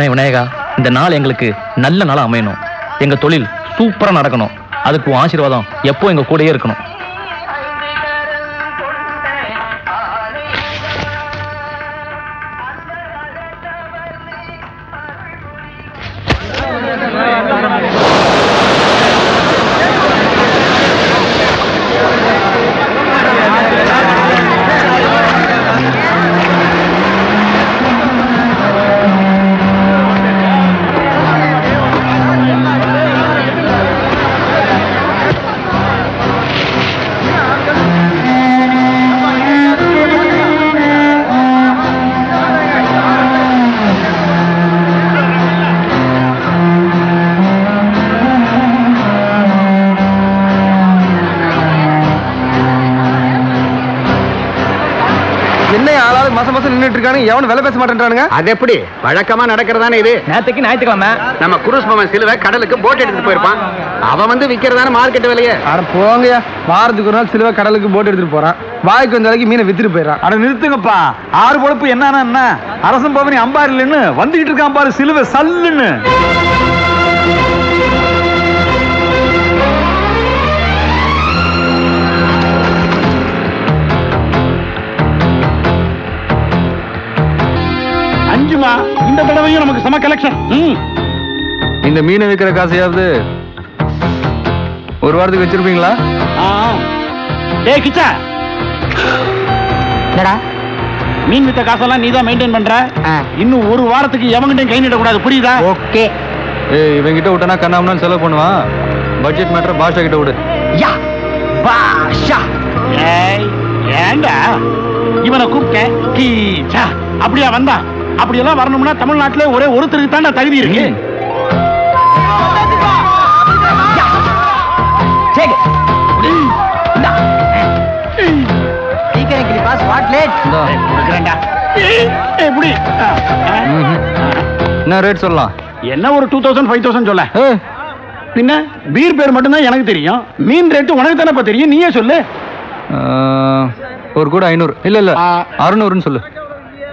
தகப்பனே விநாயகா, இந்த நாள் எங்களுக்கு நல்ல நாளா அமையணும், எங்க தொழில் சூப்பரா நடக்கணும், அதுக்கு ஆசீர்வாதம் எப்போ எங்க கூடயே இருக்கணும். என்ன இந்த தடவையும் நமக்கு சம கலெக்ஷன். இந்த மீனை விக்கிற காசையாவது ஒரு வாரத்துக்கு வச்சிருப்பீங்களா? டேய் கிச்சா, என்னடா மீன் வித்த காசெல்லாம் நீதான் மெயின்டைன் பண்ற? இன்னும் ஒரு வாரத்துக்கு எவங்கிட்டையும் கை நீட்ட கூடாது, புரியுதா? ஓகே. ஏய், இவங்கிட்ட விட்டனா கண்ணாமனான்னு செலவு பண்ணுவான். பட்ஜெட் மேட்டர் பாஷா கிட்ட விடு. யா பாஷா, ஏய் ஏண்டா இவனை கூப்பிட்ட கீச்சா அப்படியா வந்தா? அப்படியெல்லாம் வரணும்னா தமிழ்நாட்டிலே ஒரே ஒருத்தருக்கு தான் தகுதி இருக்கு. என்ன ரேட் சொல்லலாம்? என்ன ஒரு 2000 5000 சொல்ல. பின்ன பீர் பேர் மட்டும்தான் எனக்கு தெரியும், மீன் ரேட்டு உனக்கு தானே தெரியும், நீயே சொல்லு. ஒரு கூட 500 இல்ல இல்ல 600ன்னு சொல்லு.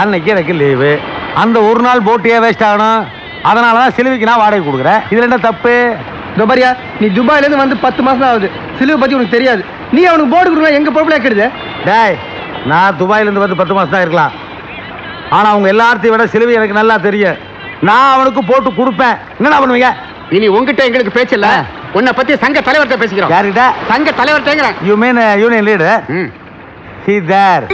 அன்னைக்கு எனக்கு லீவு. அந்த 1 நாள் போட்டியே வேஸ்ட் ஆகணும். அதனால தான் சிலுவைக்கு நான் வாடகை கொடுக்குறேன். இதில் என்ன தப்பு? துபாரியா, நீ துபாயிலேருந்து வந்து 10 மாதம் ஆகுது, சிலுவை பற்றி உனக்கு தெரியாது. நீ அவனுக்கு போட்டு கொடுக்கலாம், எங்கள் பொறுப்பில் கேட்குது. டேய், நான் துபாயிலேருந்து வந்து 10 மாதம் தான் இருக்கலாம், ஆனால் அவங்க எல்லாத்தையும் விட சிலுவை எனக்கு நல்லா தெரியும். நான் அவனுக்கு போட்டு கொடுப்பேன். என்னென்ன பண்ணுவீங்க? இனி உங்ககிட்ட எங்களுக்கு பேச்சு இல்லை, உன்னை பற்றி சங்க தலைவர்கிட்ட பேசிக்கிறோம். யார்கிட்ட? சங்க தலைவர்கிட்டேங்கிறேன். You mean union leader? ம், ஹி தேர்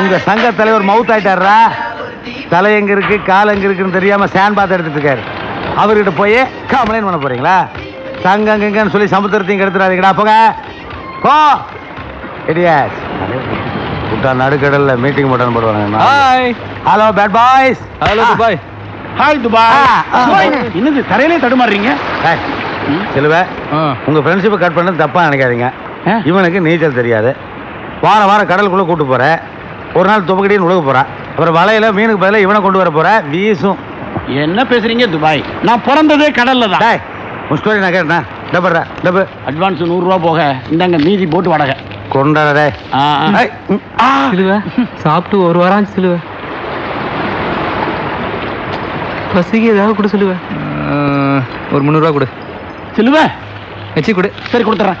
உங்க சங்க தலைவர் மவுத் ஆயிட்டாரா? தலை எங்க இருக்கு கால் எங்க இருக்குன்னு தெரியாம சாண்ட் பாத் எடுத்துட்டு இருக்காரு. அவர்கிட்ட போய் கம்ப்ளைண்ட் பண்ண போறீங்களா? சங்கம் எங்கன்னு சொல்லி சமுத்திரத்தையும் எடுத்துறாதீங்கடா. போங்க போ. இடியாஸ் புட்டா நடுக்கடல்ல மீட்டிங் போட்டான்னு போடுவாங்க. Hi hello bad boys. Hello Dubai. Hi Dubai. இன்னும் தரையிலே தடுமாறுறீங்க. செல்வ, உங்க ஃப்ரெண்ட்ஷிப்பை கட் பண்ணது தப்பா நினைக்காதீங்க. இவனுக்கு நீச்சல் தெரியாது, வார வாரம் கடலுக்குள்ளே கூப்பிட்டு போகிறேன், 1 நாள் துப்பக்கடின்னு உழுக போகிறேன், அப்புறம் வலையில் மீனுக்கு பதிலாக இவனை கொண்டு வர போகிறேன், வீசும். என்ன பேசுகிறீங்க துபாய்? நான் பிறந்ததே கடலில் தான். உன் ஸ்டோரி நான் கேட்டேன். டப்புறேன் டப்பு. அட்வான்ஸ் 100 ரூபா போக இந்தாங்க, மீதி போட்டு வாடகை கொண்டாடே. சாப்பிட்டு 1 வாரம் சொல்லுவேன். பசிக்கு ஏதாவது கொடு சொல்லுவேன். ஒரு 300 ரூபா கொடு சொல்லுவேன். வச்சு கொடு. சரி கொடுத்துட்றேன்.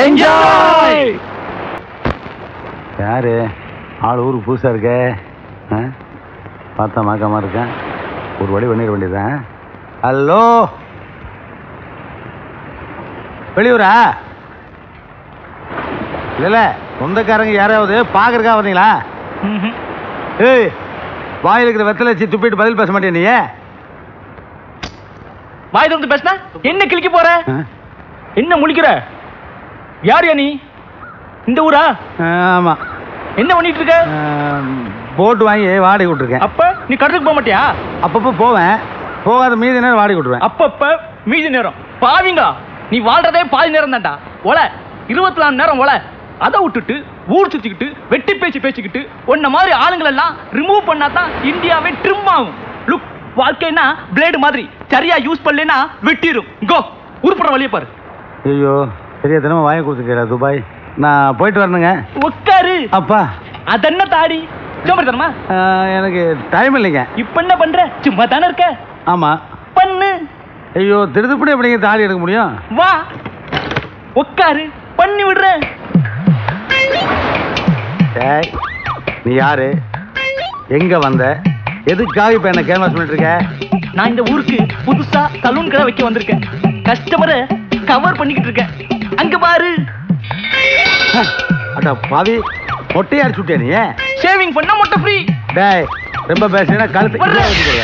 என்ஜாய். யாரு ஆள் ஊர் புதுசாக இருக்க, பார்த்தா மாக்காம இருக்கேன். ஒரு வழி பண்ணிட வேண்டியதான். ஹலோ, வெளியூரா? இல்லை, சொந்தக்காரங்க யாராவது பார்க்குறக்கா வந்தீங்களா? ஏய், வாயில் இருக்கிற வெத்தலை வச்சு துப்பிட்டு பதில் பேச மாட்டேன். நீ வாய் தந்து பேசினா என்ன கிளிக்க போற, என்ன முழிக்கிற? யார் நீ? இந்த ஊரா? ஆமா. என்ன பண்ணிட்டு இருக்க? போட்டு வாங்கி வாடகை விட்டுருக்கேன். அப்ப நீ கடலுக்கு போக மாட்டியா? அப்பப்போ போவேன், போகாத மீதி நேரம் வாடகை விட்டுருவேன். அப்பப்ப மீதி நேரம் பாவிங்க. நீ வாழ்றதே பாதி நேரம் தான்டா. ஒல 24 மணி நேரம் ஒல. அதை விட்டுட்டு ஊர் சுத்திக்கிட்டு வெட்டி பேச்சு பேச்சுக்கிட்டு உன்ன மாதிரி ஆளுங்களெல்லாம் ரிமூவ் பண்ணாதான் இந்தியாவே ட்ரிம் ஆகும். லுக், வாழ்க்கைன்னா பிளேடு மாதிரி, சரியா யூஸ் பண்ணலன்னா வெட்டிடும். கோ, உருப்பட வழியை பாரு. ஐயோ, சரியா தினமும் வாங்கி கொடுத்துக்கா. துபாய் நான் போயிட்டு வரணுங்க. உட்காரு. அப்பா, அது என்ன தாடி தரமா? எனக்கு டைம் இல்லைங்க. இப்ப என்ன பண்ற? சும்மா தானே இருக்க. ஆமா பண்ணு. ஐயோ, திருதுப்படி எப்படிங்க தாடி எடுக்க முடியும்? வா உட்காரு, பண்ணி விடுறேன். நீ யாரு, எங்க வந்த, எதுக்காக இப்ப என்ன கேன்வாஸ் பண்ணிட்டு இருக்க? நான் இந்த ஊருக்கு புதுசா சலூன் கடை வைக்க வந்திருக்கேன். கஸ்டமரை கவர் பண்ணிக்கிட்டு இருக்கேன். அங்க பாரு. அட பாவி, மொட்டை அடிச்சுட்டே. நீ ஷேவிங் பண்ணா மொட்டை ஃப்ரீ. டேய், ரொம்ப பேசினா கழுத்து.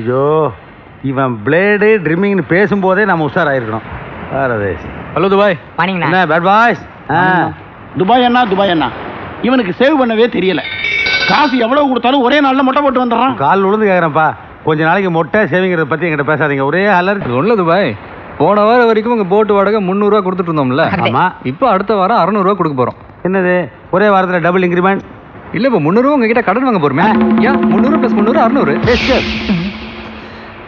ஐயோ, இவன் பிளேடு ட்ரிம்மிங்னு பேசும்போதே நம்ம உஷாராயிருக்கணும். ஹலோ துபாய் என்ன பேட் பாய்ஸ்? துபாய் அண்ணா, துபாய் அண்ணா, இவனுக்கு சேவ் பண்ணவே தெரியல. காசு எவ்வளவு கொடுத்தாலும் ஒரே நாளில் மொட்டை போட்டு வந்துடுறான். கால் உழுந்து கேட்குறேன்ப்பா, கொஞ்ச நாளைக்கு மொட்டை சேவிங்கிறத பற்றி என்கிட்ட பேசாதீங்க. ஒரே அலர்ட் ஒன்றும். துபாய் போன வாரம் வரைக்கும் உங்கள் போட்டு வாடகை 300 கொடுத்துட்டு இருந்தோம்ல? ஆமாம். இப்போ அடுத்த வாரம் 600 கொடுக்க போகிறோம். என்னது, ஒரே வாரத்தில் டபுள் இன்க்ரிமெண்ட்? இல்லை, இப்போ 300 உங்ககிட்ட கடன் வாங்க போகிறோமே. ஏன் 300 + 300 = 600.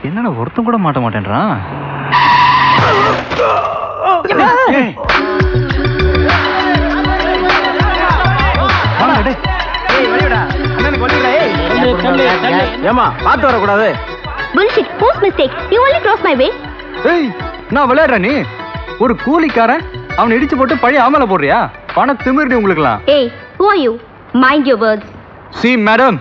என்னென்ன ஒருத்தம் கூட மாட்ட மாட்டேன்றான். ஏமா, பார்த்து வரக்கூடாது. Bullshit, post mistake, you only cross my way. ஏய், நான் விளையாடுறேன். நீ ஒரு கூலிக்காரன், அவனை இடிச்சு போட்டு பழைய ஆமலை போடுறியா? பண திமிர்டி உங்களுக்குலாம். ஏய், who are you? Mind your words. See madam,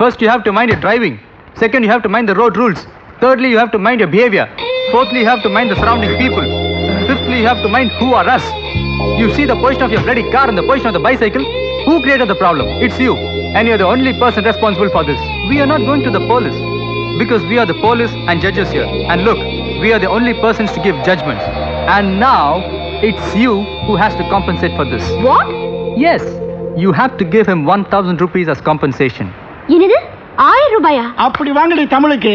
first you have to mind your driving. Second you have to mind the road rules. Thirdly you have to mind your behavior. Fourthly you have to mind the surrounding people. Fifthly you have to mind who are us. You see the position of your bloody car and the position of the bicycle. Who created the problem? It's you, and you're the only person responsible for this. We are not going to the police because we are the police and judges here. And look, we are the only persons to give judgments. And now it's you who has to compensate for this. What? Yes, you have to give him 1000 rupees as compensation. என்னது 1000 ரூபாயா? அப்படி வாங்கடி. தமிழுக்கு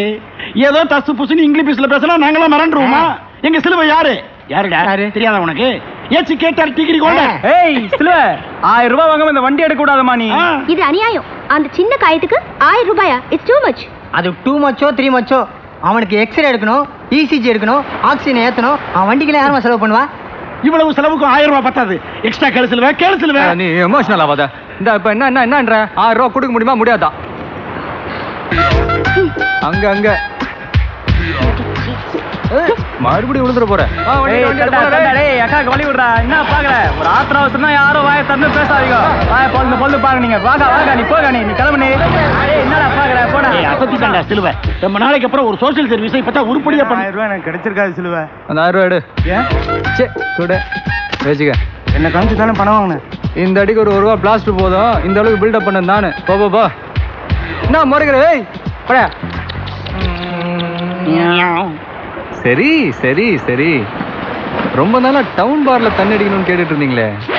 ஏதோ தசு புசுன்னு இங்கிலீஷ்ல பேசலாம், நாங்கள மறந்துடுவோமா? எங்க சிலுவை யாரு? யாருடா? தெரியாதா உனக்கு? ஏச்சி கேட்டார் டிகிரி கொண்டா. ஏய் சிலுவை, 1000 ரூபாய் வாங்காம இந்த வண்டி எடுக்க கூடாதமா நீ? இது அநியாயம். அந்த சின்ன காயத்துக்கு 1000 ரூபாயா? It's too much. அது too muchோ 3 muchோ? அவனுக்கு எக்ஸ்ரே எடுக்கணும், ECG எடுக்கணும், ஆக்சிஜன் ஏத்தணும். அவன் வண்டிக்குள்ள யாரும் செலவு பண்ணுவா? இவ்வளவு செலவுக்கு 1000 ரூபாய் பத்தாது, எக்ஸ்ட்ரா கேளுவேன் கேளுவேன். நீ எமோஷனல் ஆகாத. இந்த இப்ப என்ன என்ன என்னன்ற 1000 ரூபாய் கொடுக்க முடியுமா முடியாதா? அங்க அங்க மறுபடியும் விழுந்துட போற. ஏய் அக்கா, வலி விடுறா. என்ன பாக்குற? ஒரு ஆத்திர அவசரம்னா யாரும் வாயை தந்து பேசாதீங்க. வாயை பொழுது பொழுது பாருங்க. நீங்க வாங்க வாங்க, நீ போக, நீ கிளம்பி. என்னடா பாக்குற? போடா. அசத்திட்டாண்டா சிலுவை. ரொம்ப நாளைக்கு அப்புறம் ஒரு சோசியல் சர்வீஸ் இப்பதான் உருப்படியா பண்ண. 1000 ரூபாய் எனக்கு கிடைச்சிருக்காது சிலுவை. அந்த 1000 ரூபாய் எடு. ஏன் சே கூட பேசிக்க. என்ன காமிச்சு தானே பணம் வாங்கினேன். இந்த அடிக்கு ஒரு ரூபா பிளாஸ்ட் போதும். இந்த அளவுக்கு பில்டப் பண்ண நானு. போ என்ன முறைக்கிற? ஏய் போடா. சரி சரி சரி, ரொம்ப நாளா டவுன் பார்ல தண்ணி அடிக்கணும்னு கேட்டுட்டு இருந்தீங்களே,